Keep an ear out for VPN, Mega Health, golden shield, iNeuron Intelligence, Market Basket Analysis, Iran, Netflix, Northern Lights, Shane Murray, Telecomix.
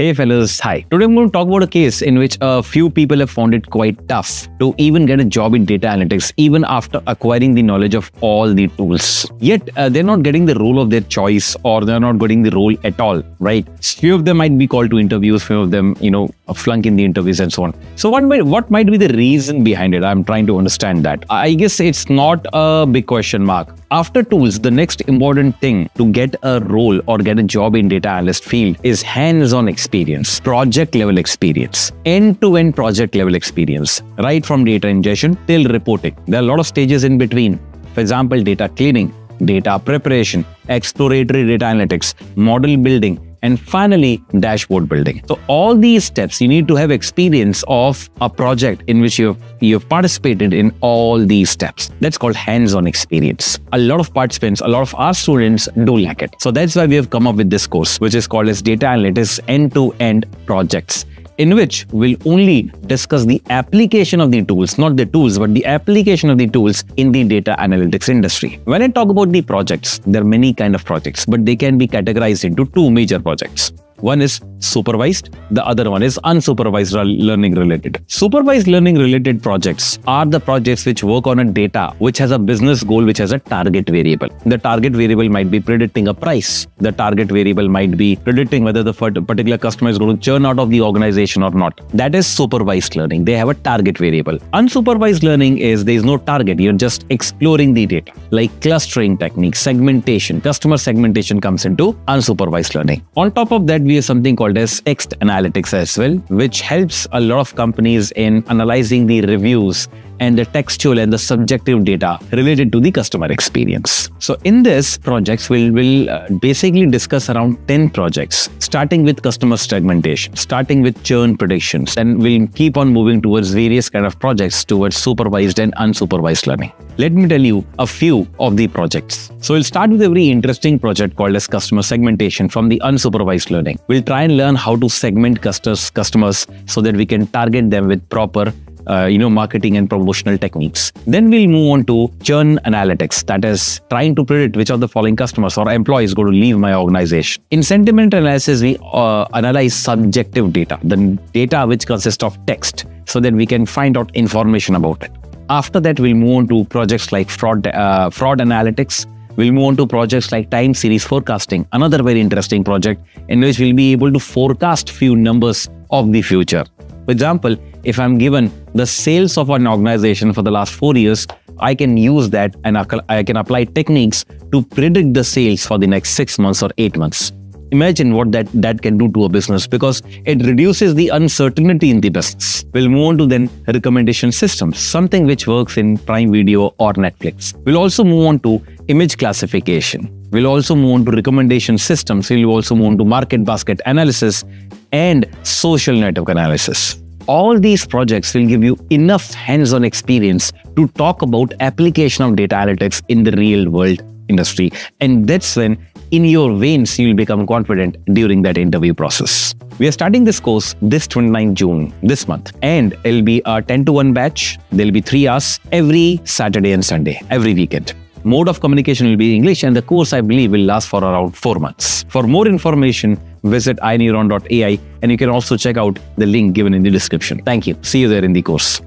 Hey fellas, hi. Today I'm going to talk about a case in which a few people have found it quite tough to even get a job in data analytics, even after acquiring the knowledge of all the tools. Yet, they're not getting the role of their choice, or they're not getting the role at all, right? Few of them might be called to interviews, few of them, flunk in the interviews and so on. So what might be the reason behind it? I'm trying to understand that. I guess it's not a big question mark. After tools, the next important thing to get a role or get a job in data analyst field is hands-on experience, project level experience, end-to-end project level experience, right from data ingestion till reporting. There are a lot of stages in between. For example, data cleaning, data preparation, exploratory data analytics, model building, and finally, dashboard building. So all these steps, you need to have experience of a project in which you've participated in all these steps. That's called hands-on experience. A lot of participants, a lot of our students do lack it. So that's why we have come up with this course, which is called as Data Analytics End-to-End Projects, in which we'll only discuss the application of the tools, not the tools, but the application of the tools in the data analytics industry. When I talk about the projects, there are many kinds of projects, but they can be categorized into two major projects. One is supervised, the other one is unsupervised learning related. Supervised learning related projects are the projects which work on a data which has a business goal, which has a target variable. The target variable might be predicting a price. The target variable might be predicting whether the particular customer is going to churn out of the organization or not. That is supervised learning. They have a target variable. Unsupervised learning is there is no target. You're just exploring the data, like clustering techniques, segmentation, customer segmentation comes into unsupervised learning. On top of that, we have something called as text analytics as well, which helps a lot of companies in analyzing the reviews and the textual and the subjective data related to the customer experience. So in this projects, we'll basically discuss around 10 projects, starting with customer segmentation, starting with churn predictions, and we'll keep on moving towards various kind of projects towards supervised and unsupervised learning. Let me tell you a few of the projects. So we'll start with a very interesting project called as customer segmentation from the unsupervised learning. We'll try and learn how to segment customers so that we can target them with proper marketing and promotional techniques. Then we'll move on to churn analytics, that is trying to predict which of the following customers or employees going to leave my organization. In sentiment analysis, we analyze subjective data, the data which consists of text, so that we can find out information about it. After that, we'll move on to projects like fraud analytics. We'll move on to projects like time series forecasting, another very interesting project in which we'll be able to forecast few numbers of the future. For example, if I'm given the sales of an organization for the last 4 years, I can use that and I can apply techniques to predict the sales for the next 6 months or 8 months. Imagine what that can do to a business, because it reduces the uncertainty in the business. We'll move on to then recommendation systems, something which works in Prime Video or Netflix. We'll also move on to image classification. We'll also move on to recommendation systems. We'll also move on to market basket analysis and social network analysis. All these projects will give you enough hands-on experience to talk about application of data analytics in the real world industry. And that's when in your veins, you'll become confident during that interview process. We are starting this course this 29th June, this month, and it'll be a 10-to-1 batch. There'll be 3 hours every Saturday and Sunday, every weekend. Mode of communication will be English, and the course, I believe, will last for around 4 months. For more information, visit iNeuron.ai, and you can also check out the link given in the description. Thank you. See you there in the course.